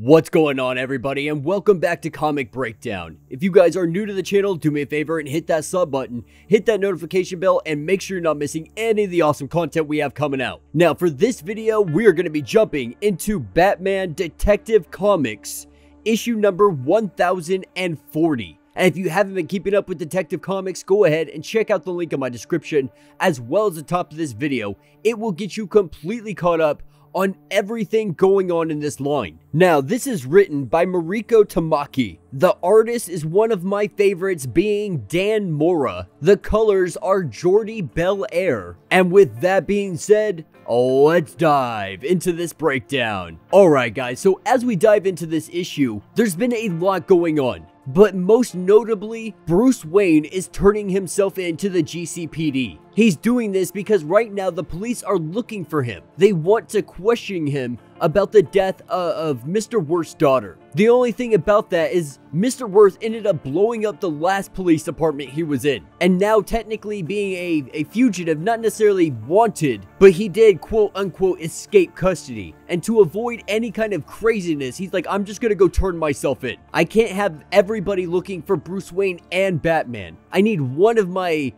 What's going on, everybody, and welcome back to Comic Breakdown. If you guys are new to the channel, do me a favor and hit that sub button, hit that notification bell, and make sure you're not missing any of the awesome content we have coming out. Now, for this video, we are going to be jumping into Batman Detective Comics, issue number 1040. And if you haven't been keeping up with Detective Comics, go ahead and check out the link in my description, as well as the top of this video. It will get you completely caught up on everything going on in this line. Now, this is written by Mariko Tamaki. The artist is one of my favorites, being Dan Mora. The colors are Jordy Bel Air. And with that being said, let's dive into this breakdown. Alright guys, so as we dive into this issue, there's been a lot going on. But most notably, Bruce Wayne is turning himself in to the GCPD. He's doing this because right now the police are looking for him. They want to question him about the death of Mr. Worth's daughter. The only thing about that is Mr. Worth ended up blowing up the last police department he was in. And now technically being a fugitive, not necessarily wanted, but he did quote unquote escape custody. And to avoid any kind of craziness, he's like, I'm just gonna go turn myself in. I can't have everybody looking for Bruce Wayne and Batman. I need one of my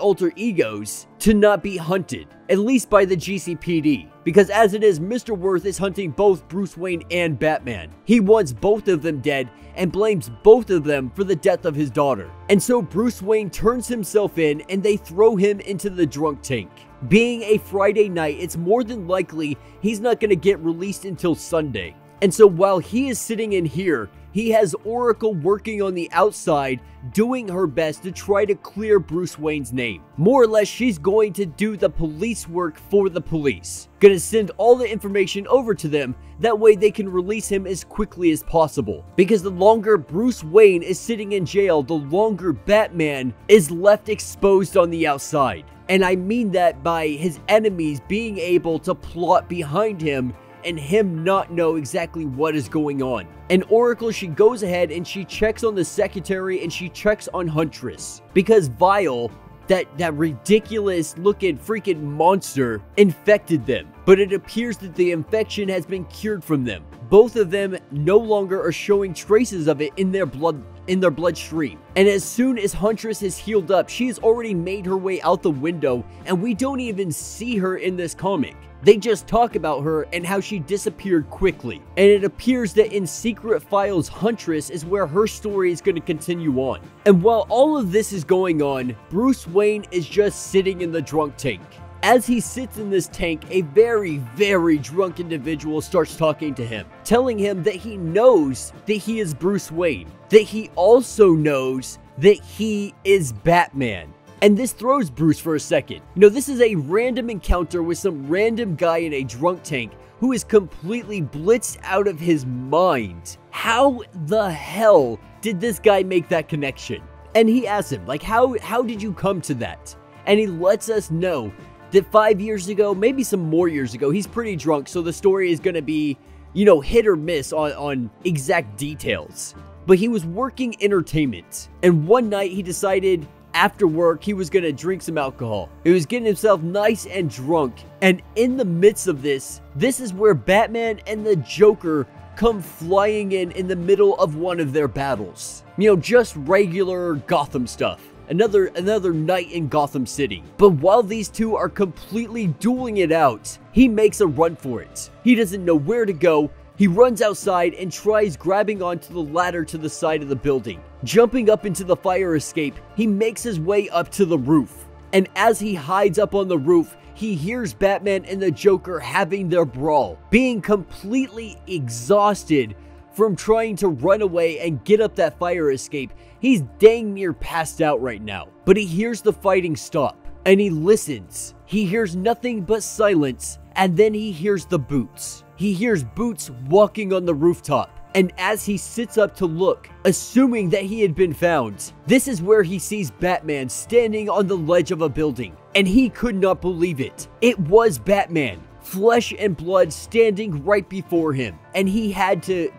alter egos to not be hunted, at least by the GCPD. Because as it is, Mr. Worth is hunting both Bruce Wayne and Batman. He wants both of them dead and blames both of them for the death of his daughter. And so Bruce Wayne turns himself in and they throw him into the drunk tank. Being a Friday night, it's more than likely he's not going to get released until Sunday. And so while he is sitting in here, he has Oracle working on the outside, doing her best to try to clear Bruce Wayne's name. More or less, she's going to do the police work for the police. Gonna send all the information over to them, that way they can release him as quickly as possible. Because the longer Bruce Wayne is sitting in jail, the longer Batman is left exposed on the outside. And I mean that by his enemies being able to plot behind him and him not know exactly what is going on. And Oracle, she goes ahead and she checks on the secretary and she checks on Huntress. Because Vile, that ridiculous looking freaking monster, infected them. But it appears that the infection has been cured from them. Both of them no longer are showing traces of it in their bloodstream. And as soon as Huntress is healed up, she has already made her way out the window, and we don't even see her in this comic. They just talk about her and how she disappeared quickly. And it appears that in Secret Files, Huntress is where her story is going to continue on. And while all of this is going on, Bruce Wayne is just sitting in the drunk tank. As he sits in this tank, a very, very drunk individual starts talking to him, telling him that he knows that he is Bruce Wayne, that he also knows that he is Batman. And this throws Bruce for a second. You know, this is a random encounter with some random guy in a drunk tank who is completely blitzed out of his mind. How the hell did this guy make that connection? And he asks him, like, how did you come to that? And he lets us know that 5 years ago, maybe some more years ago, he's pretty drunk, so the story is going to be, you know, hit or miss on exact details. But he was working entertainment. And one night he decided, after work, he was going to drink some alcohol. He was getting himself nice and drunk. And in the midst of this, this is where Batman and the Joker come flying in the middle of one of their battles. You know, just regular Gotham stuff. Another night in Gotham City. But while these two are completely dueling it out, he makes a run for it. He doesn't know where to go. He runs outside and tries grabbing onto the ladder to the side of the building. Jumping up into the fire escape, he makes his way up to the roof. And as he hides up on the roof, he hears Batman and the Joker having their brawl, being completely exhausted from trying to run away and get up that fire escape. He's dang near passed out right now. But he hears the fighting stop, and he listens. He hears nothing but silence, and then he hears the boots. He hears boots walking on the rooftop. And as he sits up to look, assuming that he had been found, this is where he sees Batman standing on the ledge of a building. And he could not believe it. It was Batman, flesh and blood, standing right before him. And he had to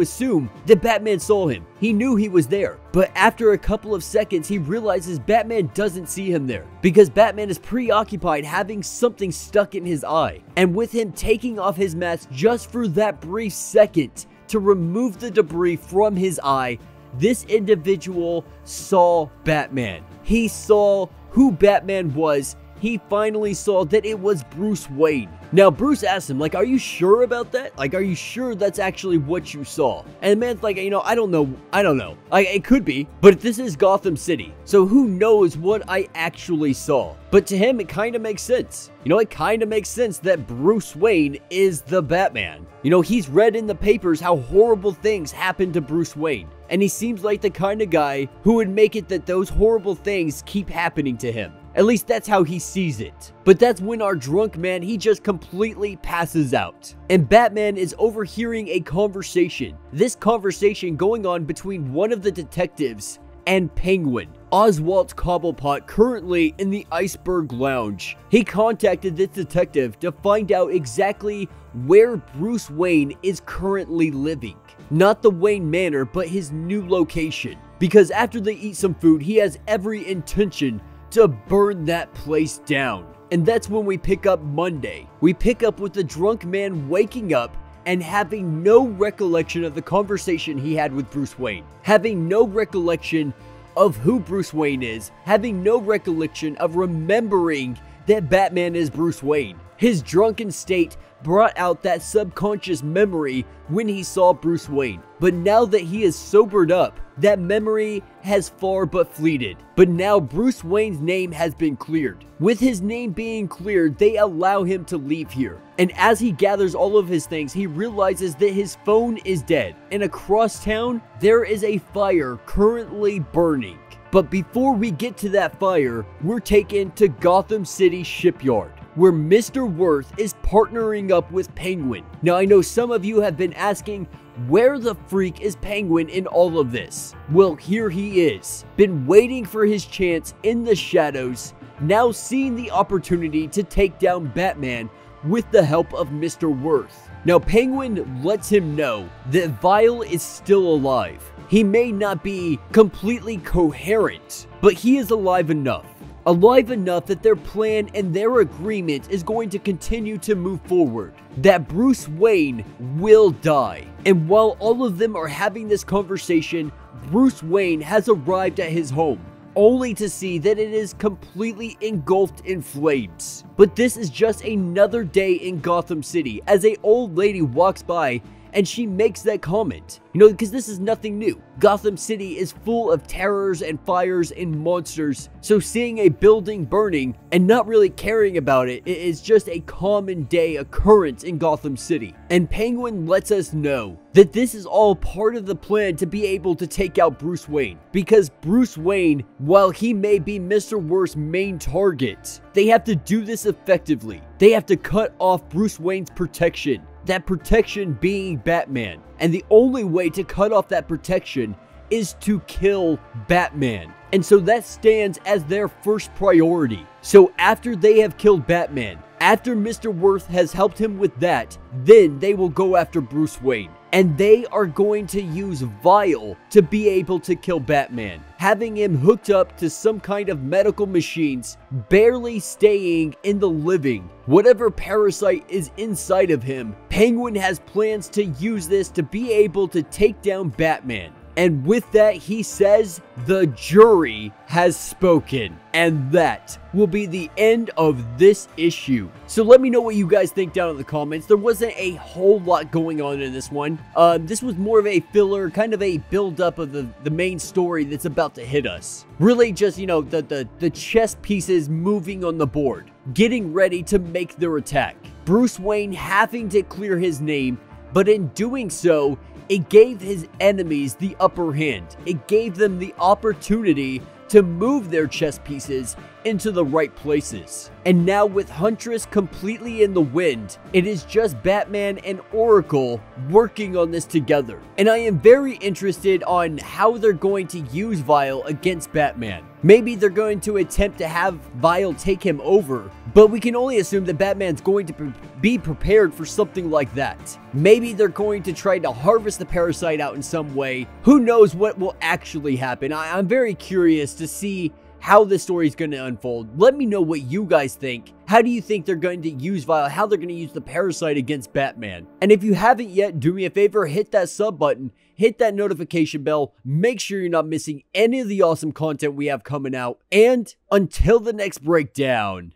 assume that Batman saw him. He knew he was there. But after a couple of seconds, he realizes Batman doesn't see him there, because Batman is preoccupied having something stuck in his eye. And with him taking off his mask just for that brief second, to remove the debris from his eye, this individual saw Batman. He saw who Batman was. He finally saw that it was Bruce Wayne. Now, Bruce asked him, like, are you sure about that? Like, are you sure that's actually what you saw? And the man's like, you know, I don't know. Like, it could be, but this is Gotham City, so who knows what I actually saw? But to him, it kind of makes sense. You know, it kind of makes sense that Bruce Wayne is the Batman. You know, he's read in the papers how horrible things happened to Bruce Wayne, and he seems like the kind of guy who would make it that those horrible things keep happening to him. At least that's how he sees it. But that's when our drunk man, he just completely passes out. And Batman is overhearing a conversation. This conversation going on between one of the detectives and Penguin, Oswald Cobblepot, currently in the Iceberg Lounge. He contacted this detective to find out exactly where Bruce Wayne is currently living. Not the Wayne Manor, but his new location. Because after they eat some food, he has every intention to burn that place down. And that's when we pick up Monday. We pick up with the drunk man waking up and having no recollection of the conversation he had with Bruce Wayne, having no recollection of who Bruce Wayne is, having no recollection of remembering that Batman is Bruce Wayne. His drunken state brought out that subconscious memory when he saw Bruce Wayne. But now that he is sobered up, that memory has far but fleeted. But now Bruce Wayne's name has been cleared. With his name being cleared, they allow him to leave here. And as he gathers all of his things, he realizes that his phone is dead. And across town, there is a fire currently burning. But before we get to that fire, we're taken to Gotham City Shipyard, where Mr. Worth is partnering up with Penguin. Now, I know some of you have been asking, where the freak is Penguin in all of this? Well, here he is, been waiting for his chance in the shadows, now seeing the opportunity to take down Batman with the help of Mr. Worth. Now, Penguin lets him know that Vile is still alive. He may not be completely coherent, but he is alive enough. Alive enough that their plan and their agreement is going to continue to move forward. That Bruce Wayne will die. And while all of them are having this conversation, Bruce Wayne has arrived at his home, only to see that it is completely engulfed in flames. But this is just another day in Gotham City, as an old lady walks by and she makes that comment. You know, because this is nothing new. Gotham City is full of terrors and fires and monsters, so seeing a building burning and not really caring about it, it is just a common day occurrence in Gotham City. And Penguin lets us know that this is all part of the plan to be able to take out Bruce Wayne. Because Bruce Wayne, while he may be Mr. Worth's main target, they have to do this effectively. They have to cut off Bruce Wayne's protection. That protection being Batman. And the only way to cut off that protection is to kill Batman. And so that stands as their first priority. So after they have killed Batman, after Mr. Worth has helped him with that, then they will go after Bruce Wayne. And they are going to use Vile to be able to kill Batman, having him hooked up to some kind of medical machines, barely staying in the living. Whatever parasite is inside of him, Penguin has plans to use this to be able to take down Batman. And with that, he says, the jury has spoken. And that will be the end of this issue. So let me know what you guys think down in the comments. There wasn't a whole lot going on in this one. This was more of a filler, kind of a build-up of the main story that's about to hit us. Really just, you know, the chess pieces moving on the board, getting ready to make their attack. Bruce Wayne having to clear his name, but in doing so, it gave his enemies the upper hand. It gave them the opportunity to move their chess pieces into the right places. And now with Huntress completely in the wind, it is just Batman and Oracle working on this together. And I am very interested on how they're going to use Vile against Batman. Maybe they're going to attempt to have Vile take him over, but we can only assume that Batman's going to be prepared for something like that. Maybe they're going to try to harvest the parasite out in some way. Who knows what will actually happen? I'm very curious to see how this story is going to unfold. Let me know what you guys think. How do you think they're going to use Vile? How they're going to use the parasite against Batman? And if you haven't yet, do me a favor, hit that sub button, hit that notification bell. Make sure you're not missing any of the awesome content we have coming out. And until the next breakdown.